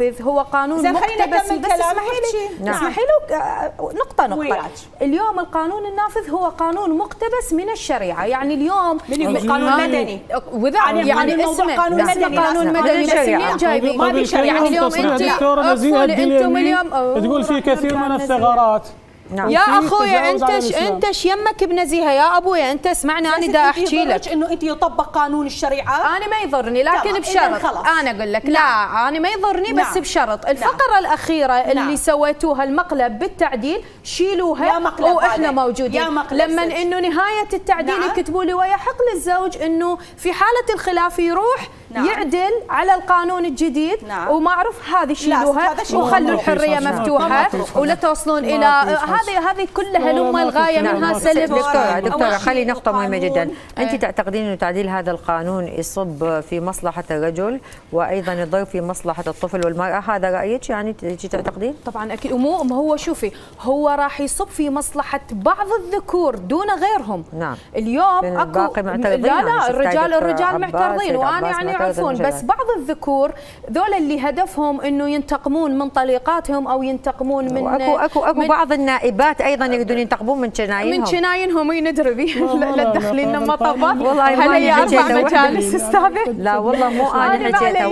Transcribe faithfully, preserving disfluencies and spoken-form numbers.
نافذ، هو قانون مقتبس. بس اسمحي لي اسمحي لي نقطة نقطة وياك. اليوم القانون النافذ هو قانون مقتبس من الشريعة، يعني اليوم قانون مدني، يعني اسمه قانون مدني، قانون مدني شريعة جايبين ما في شريعة. يعني اليوم انت انتم اليوم تقول في كثير من الثغرات. نعم. يا اخويا انت انت شيمك بنزيهه يا ابويا، انت اسمعني انا دا احكي لك انه انت يطبق قانون الشريعه. انا ما يضرني، لكن بشرط انا اقول لك. نعم. لا انا ما يضرني، بس نعم. بشرط الفقره نعم. الاخيره اللي نعم. سويتوها المقلب بالتعديل شيلوها واحنا موجودين. لما انه نهايه التعديل نعم. يكتبوا لي ويحق للزوج انه في حاله الخلاف يروح نعم. يعدل على القانون الجديد. نعم. ومعروف هذه شيلوها وخلوا الحريه مفتوحه ولا توصلون الى هذه هذه كلها لما الغايه منها سلب. دكتوره دكتوره خلي نقطه مهمه جدا. انت تعتقدين انه تعديل هذا القانون يصب في مصلحه الرجل وايضا يضر في مصلحه الطفل والمراه؟ هذا رايك؟ يعني تعتقدين؟ طبعا اكيد. مو هو شوفي هو راح يصب في مصلحه بعض الذكور دون غيرهم. نعم. اليوم اكو لا لا الرجال الرجال معترضين وانا يعني عفوا، بس بعض الذكور ذول اللي هدفهم انه ينتقمون من طليقاتهم او ينتقمون من اكو اكو اكو بعض النائبات ايضا يريدون ينتقمون من شناينهم من شناينهم يندربي. لا تدخلين لما طبط. والله هلا يا اربع مجالس استاذه. لا والله مو انا حكيتها.